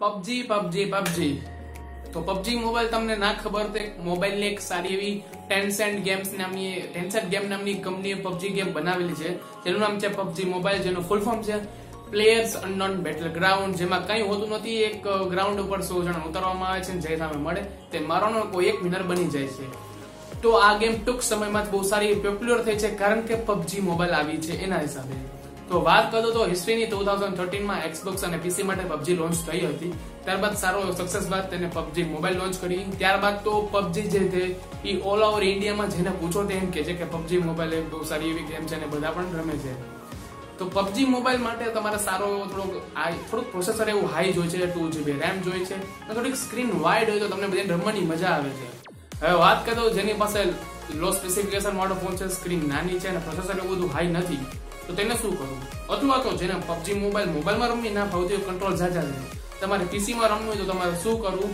PUBG. तो PUBG mobile तमने ना खबर थे मोबाइल ने एक सारी एवी Tencent Games नामनी कंपनी PUBG गेम बनावेली छे जेनु नाम छे PUBG मोबाइल जेनो फुल फॉर्म छे प्लेयर्स अननोन बेटल ग्राउंड जेमा कई होतुं नथी एक ग्राउंड उपर 100 जण उतारवामां आवे छे जे સામે મળે તે મારવાનો કોઈ એક વિનર બની જાય છે તો આ ગેમ ટૂંક સમયમાં બહુ સારી પોપ્યુલર થઈ છે કારણ કે PUBG મોબાઈલ આવી છે એના હિસાબે तो बात करो तो हिस्ट्री नी 2013 में एक्सबॉक्स और पीसी माटे पबजी लॉन्च थई हती त्यार बाद सारो सक्सेस बाद तेने पबजी मोबाइल लॉन्च करी त्यार बाद तो पबजी जे छे ई ऑल ओवर इंडिया में जेने पूछो तो एम कहे छे के पबजी मोबाइल एक बहुत सारी एवी गेम छे ने बधा पण रमे छे तो पबजी मोबाइल माटे तमारे सारो थोड़ो प्रोसेसर एवो हाई जोई छे 2GB RAM जोई छे अने थोड़ी स्क्रीन वाइड होय तो तमने बधे रमવાની मजा आवे छे હવે વાત કરો જેની પાસે લો સ્પેસિફિકેશન વાળો ફોન છે સ્ક્રીન નાની છે અને પ્રોસેસર એવું બધું હાઈ નથી तो तेने शू करू अथवा तो जेने PUBG मोबाइल में रमी ना भावती कंट्रोल जाजा तमारे पीसी में रमू तो तमारे शू करू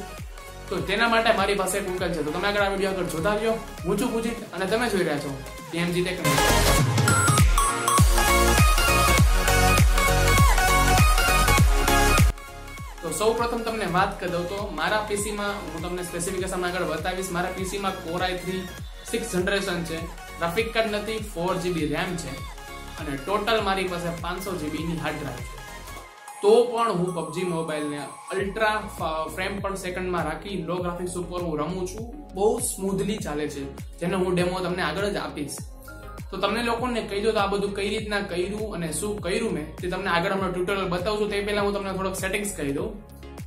तो तेना माटे मारी पासे एक उकेल छे तो तमे आगळ आ विडियो आगळ जोता रह्यो हूँ छुं पूजित अने तमे जोई रह्या छो PMG टेक्निक સૌ પ્રથમ તમને વાત કરી દઉં તો મારા પીસી માં હું તમને સ્પેસિફિકેશન આગળ બતાવીશ મારા પીસી માં Core i3 6th જનરેશન છે ગ્રાફિક કાર્ડ નથી 4GB RAM છે અને ટોટલ મારી પાસે 500GB ની હાર્ડ ડ્રાઈવ છે તો પણ હું PUBG મોબાઈલ ને અલ્ટ્રા ફ્રેમ પર સેકન્ડ માં રાખી લો ગ્રાફિક્સ ઉપર હું રમું છું બહુ સ્મૂથલી ચાલે છે જેનો હું ડેમો તમને આગળ જ આપીશ तो तमने लोकोने कही दो तो आ बधुं कई रीतना कर्युं अने शुं कर्युं मैं ते तमने आगळ हमणो ट्यूटोरियल बतावशुं ते पहेला हुं तमने थोडक सेटिंग्स कही दो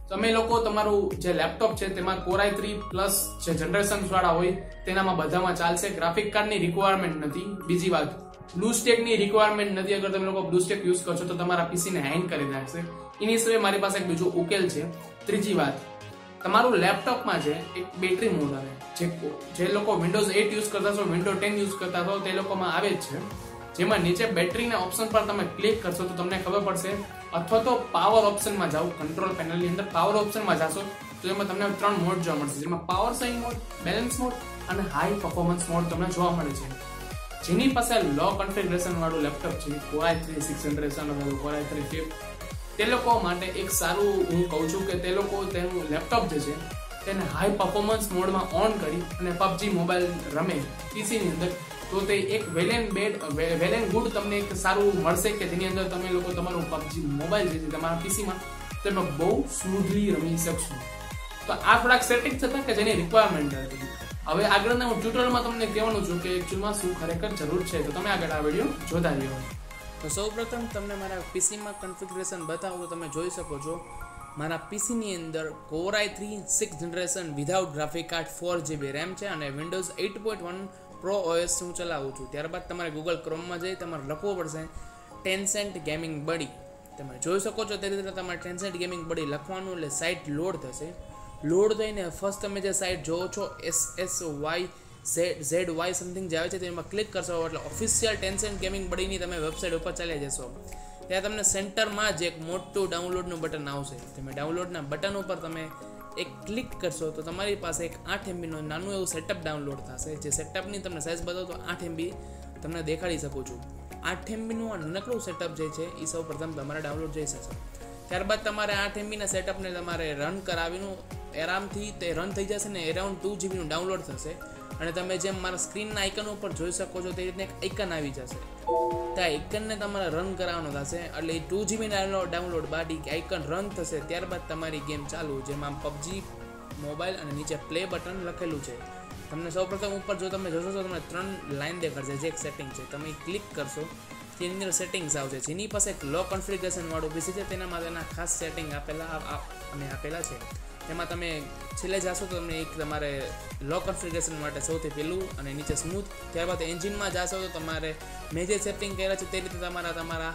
तमे लोको तमारुं जे लैपटॉप छे तेमां Core i3 प्लस जे जनरेशन वाळा होय तेनामां बधामां चालशे ग्राफिक कार्ड नी रिक्वायरमेंट नथी बीजी वात ब्लू स्टेक नी रिक्वायरमेंट नथी अगर तमे लोको ब्लू स्टेक यूज करशो तो तमारा पीसी ने હેંગ કરી નાખશે એની સિવાય મારી પાસે એક બીજો ઉકેલ છે ત્રીજી વાત તમારું લેપટોપ માં જે એક બેટરી મોડ આવે જે લોકો Windows 8 યુઝ કરતા છો Windows 10 યુઝ કરતા છો તે લોકો માં આવે છે જેમાં નીચે બેટરી ના ઓપ્શન પર તમે ક્લિક કરશો તો તમને ખબર પડશે અથવા તો પાવર ઓપ્શન માં જાવ કંટ્રોલ પેનલ ની અંદર પાવર ઓપ્શન માં જાશો તો એમાં તમને ત્રણ મોડ જોવા મળશે જેમાં power saving mode balance mode અને હાઈ પરફોર્મન્સ મોડ તમને જોવા મળે છે જેની પાસે લો કન્ફિગરેશન વાળું લેપટોપ છે Core i3 6th જનરેશન અને Core i3 5th તે લોકો માટે એક સારું હું કહું છું કે તે લોકો તેનું લેપટોપ જે છે તેને હાઈ પરફોર્મન્સ મોડમાં ઓન કરી અને PUBG મોબાઈલ રમે પીસી ની અંદર તો તે એક વેલ એન્ડ ગુડ તમને એક સારું મળશે કે જેની અંદર તમે લોકો તમારું PUBG મોબાઈલ જે છે તમારા પીસી માં તમે બહુ સ્મૂથલી રમી શકશો તો આ થોડાક સેટિંગ છે કે જેની રિક્વાયરમેન્ટ હતી હવે આગળના હું ટ્યુટોરિયલમાં તમને કહેવાનું છું કે એક્ચ્યુઅલમાં શું ખરેખર જરૂર છે તો તમે આગળ આ વિડિયો જોતા રહ્યો तो सौ प्रथम तमने मारा पीसी में कन्फिगरेशन बताओ तो तमे जोई सको छो मारा पीसी नी अंदर Core i3 6th generation without graphic card 4GB RAM छे अने Windows 8.1 Pro OS हूँ चलावुं छुं त्यारबाद तमारे Google Chrome में जई तमारे लखवुं पड़शे Tencent Gaming Buddy तमे जोई सको छो ते रीते तमारे Tencent Gaming Buddy लखवानुं एटले साइट लोड थशे लोड थईने फर्स्ट तमे जे साइट जोवो छो SSY समथिंग जाए छे तेमां क्लिक करशो એટલે ઓફિશિયલ Tencent Gaming Buddy ની તમે વેબસાઈટ ઉપર ચાલી જશો ત્યાં તમને સેન્ટર માં જે એક મોટું ડાઉનલોડ નું બટન આવશે તમે ડાઉનલોડ ના બટન ઉપર તમે એક ક્લિક કરશો તો તમારી પાસે એક 8MB નો નાનું એવું સેટઅપ ડાઉનલોડ થશે જે સેટઅપ ની તમને સાઈઝ બતાવું તો 8MB તમને દેખાડી શકું છું 8MB નું આ નાનકડું સેટઅપ જે છે એ સૌપ્રથમ તમારે ડાઉનલોડ જઈ જશે ત્યારબાદ તમારે 8MB ના સેટઅપ ને તમારે રન કરાવીનું આરામથી તે રન થઈ જશે ને અરાઉન્ડ 2GB નું ડાઉનલોડ થશે અને તમે જેમ મારા સ્ક્રીનના આઇકન ઉપર જોઈ શકો છો તે રીતે એક આઇકન આવી જશે તે આઇકનને તમારે રન કરાવવાનો થશે એટલે 2GB ડાઉનલોડ બાદ આઇકન રન થશે ત્યારબાદ તમારી ગેમ ચાલુ જેમાં PUBG મોબાઈલ અને નીચે પ્લે બટન લખેલું છે તમને સૌપ્રથમ ઉપર જો તમે જોશો તો તમને ત્રણ લાઈન દેખાશે જે એક સેટિંગ છે તમે ક્લિક કરશો તેની અંદર સેટિંગ્સ આવશે જેની પાસે એક લો કન્ફિગરેશન વાળું પીસી છે તેના માટેના ખાસ સેટિંગ આપેલા છે તેમાં તમે છેલ્લે જાશો તો તમને એક તમારે લો કન્ફિગરેશન માટે સૌથી પહેલું અને નીચે સ્મૂથ ત્યારબાદ એન્જિનમાં જાશો તો તમારે મેં જે સેટિંગ કર્યા છે તે રીતે તમારા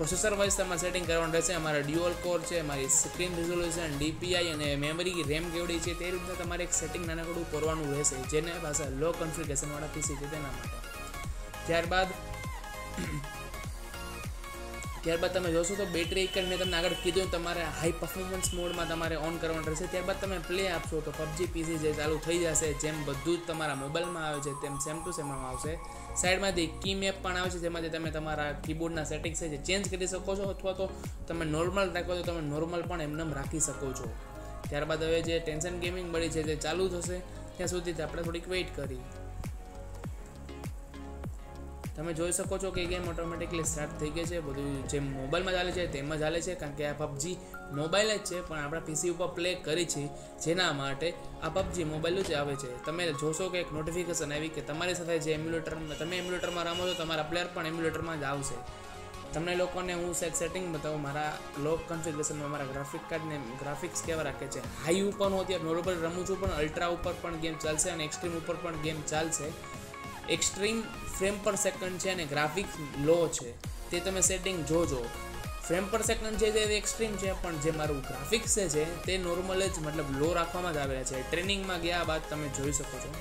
પ્રોસેસર વાઇઝ તમારે સેટિંગ કરવાનું રહેશે અમારે ડ્યુઅલ કોર છે અમારી સ્ક્રીન રિઝોલ્યુશન DPI અને મેમરી રેમ કેવડી છે તે રીતે તમારે એક સેટિંગ નાનકડું કરવાનું રહેશે જેને પાસે લો કન્ફિગરેશનવાળા પીસી છે તેના માટે ત્યારબાદ ત્યારબાદ તમે જોશો તો બેટરી આઇકન મેં તમને આગળ કીધું તમારે હાઈ પરફોર્મન્સ મોડમાં તમારે ઓન કરવાનું રહેશે. ત્યારબાદ તમે પ્લે આપશો તો PUBG PC જે ચાલુ થઈ જશે, જેમ બધું જ તમારા મોબાઈલમાં આવે છે તેમ સેમ ટુ સેમ આવશે. સાઈડમાંથી કી મેપ પણ આવે છે, જેમાંથી તમે તમારા કીબોર્ડના સેટિંગ્સ છે જે ચેન્જ કરી શકો છો, અથવા તો તમે નોર્મલ રાખો તો તમે નોર્મલ પણ એમનેમ રાખી શકો છો. ત્યારબાદ હવે જે Tencent Gaming Buddy છે જે ચાલુ થશે ત્યાં સુધી આપણે થોડીક વેઇટ કરી. તમે જોઈ શકો છો કે ગેમ ઓટોમેટિકલી સ્ટાર્ટ થઈ ગઈ છે. બધું જે મોબાઈલમાં ચાલે છે તેમાં ચાલે છે, કારણ કે આ PUBG મોબાઈલ જ છે પણ આપણા PC ઉપર પ્લે કરી છે, જેના માટે આ PUBG મોબાઈલ જ આવે છે. તમે જોશો કે એક નોટિફિકેશન આવી કે તમારી સાથે જે એમ્યુલેટરમાં તમે એમ્યુલેટરમાં રમો છો તમારા પ્લેયર પણ એમ્યુલેટરમાં જ આવશે. તમને લોકોને હું સેટિંગ બતાવું. મારા લોક કન્ફિગરેશનમાં મારા ગ્રાફિક કાર્ડને ગ્રાફિક્સ કેવા રાખે છે. હાઈ ઉપર હું અત્યારે નોર્મલ રમું છું પણ અલ્ટ્રા ઉપર પણ ગેમ ચાલશે અને એક્સ્ટ્રીમ ઉપર પણ ગેમ ચાલશે. એક્સ્ટ્રીમ ફ્રેમ પર સેકન્ડ છે અને ગ્રાફિક્સ લો છે, તે તમે સેટિંગ જોજો. ફ્રેમ પર સેકન્ડ છે તે એક્સ્ટ્રીમ છે પણ જે મારું ગ્રાફિક્સ છે તે નોર્મલ જ મતલબ લો રાખવામાં જ આવેલા છે. ટ્રેનિંગમાં ગયા બાદ તમે જોઈ શકો છો,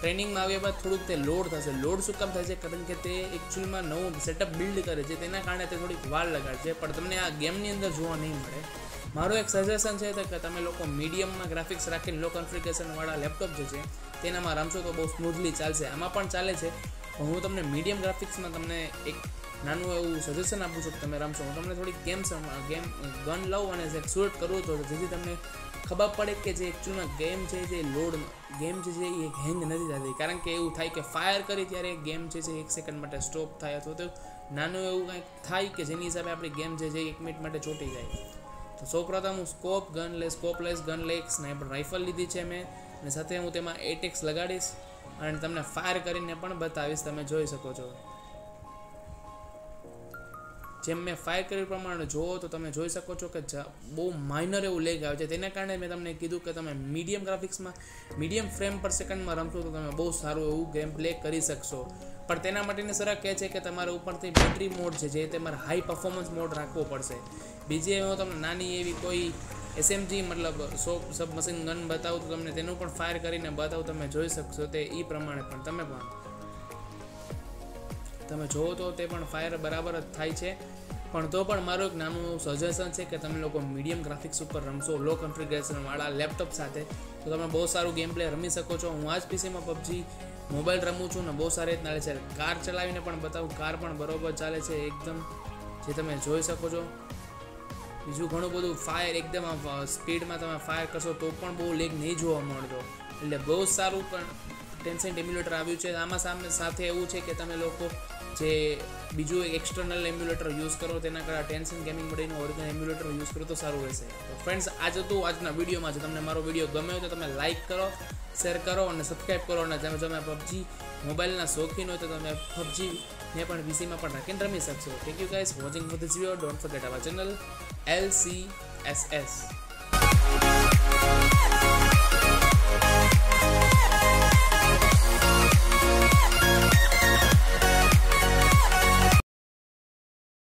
ટ્રેનિંગમાં આવ્યા બાદ થોડુંક તે લોડ થશે. લોડ શું કામ થશે? કારણ કે તે એકચ્યુઅલમાં નવું સેટઅપ બિલ્ડ કરે છે, તેના કારણે તે થોડીક વાર લગાડશે પણ તમને આ ગેમની અંદર જોવા નહીં મળે. મારું એક સજેશન છે કે તમે લોકો મીડિયમમાં ગ્રાફિક્સ રાખીને લો કન્ફિગરેશનવાળા લેપટોપ જે છે તેનામાં રમશો તો બહુ સ્મૂથલી ચાલશે. આમાં પણ ચાલે છે પણ હું તમને મીડિયમ ગ્રાફિક્સમાં તમને એક નાનું એવું સજેશન આપું છું કે તમે રમશો. હું તમને થોડીક ગેમ ગન લઉં અને જે શૂટ કરવું તો જેથી તમને ખબર પડે કે જે એકચ્યુઅલમાં ગેમ છે જે લોડ ગેમ જે છે એ હેંગ નથી થતી. કારણ કે એવું થાય કે ફાયર કરી ત્યારે ગેમ જે છે એક સેકન્ડ માટે સ્ટોપ થાય, અથવા તો નાનું એવું કંઈક થાય કે જેની હિસાબે આપણી ગેમ જે છે એક મિનિટ માટે ચોંટી જાય. તો સૌપ્રથમ હું સ્કોપલેસ ગન લઈ એક સ્નાઈપર રાઇફલ લીધી છે મેં, અને સાથે હું તેમાં ATX લગાડીશ અને તમને ફાયર કરીને પણ બતાવીશ. તમે જોઈ શકો છો જેમ મેં ફાયર કર્યું પ્રમાણે જુઓ તો તમે જોઈ શકો છો કે બહુ માઇનર એવું લેગ આવે છે. તેના કારણે મેં તમને કીધું કે તમે મીડિયમ ગ્રાફિક્સમાં મીડિયમ ફ્રેમ પર સેકન્ડમાં રમશો તો તમે બહુ સારું એવું ગેમ પ્લે કરી શકશો. પણ તેના માટેની સલાહ કહે છે કે તમારે ઉપરથી બેટરી મોડ છે જે તમારે હાઈ પરફોર્મન્સ મોડ રાખવો પડશે. બીજી હું તમને નાની એવી કોઈ SMG મતલબ સબમશીન ગન બતાવું તો તમને તેનું પણ ફાયર કરીને બતાવું. તમે જોઈ શકશો તે એ પ્રમાણે પણ તમે જોવો તો તે પણ ફાયર બરાબર જ થાય છે. પણ તો પણ મારું એક નાનું સજેશન છે કે તમે લોકો મીડિયમ ગ્રાફિક્સ ઉપર રમશો લો કન્ફિગરેશનવાળા લેપટોપ સાથે તો તમે બહુ સારું ગેમ પ્લે રમી શકો છો. હું આ જ PCમાં PUBG મોબાઈલ રમું છું ને બહુ સારી રીત ચાલે છે. કાર ચલાવીને પણ બતાવું, કાર પણ બરાબર ચાલે છે એકદમ, જે તમે જોઈ શકો છો. બીજું ઘણું બધું ફાયર એકદમ સ્પીડમાં તમે ફાયર કરશો તો પણ બહુ લેગ નહીં જોવા મળતો. એટલે બહુ સારું પણ Tencent એમ્યુલેટર આવ્યું છે. આમાં સાથે એવું છે કે તમે લોકો જે બીજું એક એક્સટર્નલ એમ્યુલેટર યુઝ કરો તેના કરતાં Tencent Gaming Buddyનું ઓરિજિનલ એમ્યુલેટર યુઝ કરો તો સારું રહેશે. તો ફ્રેન્ડ્સ, આજ હતું આજના વિડીયોમાં. જો તમને મારો વિડીયો ગમ્યો તો તમે લાઇક કરો, શેર કરો અને સબસ્ક્રાઈબ કરો. અને તમે જો PUBG મોબાઈલના શોખીન હોય તો તમે PUBGને પણ PCમાં પણ રાખીને રમી શકશો. Thank you guys watching for this video. Don't forget our channel LCSS.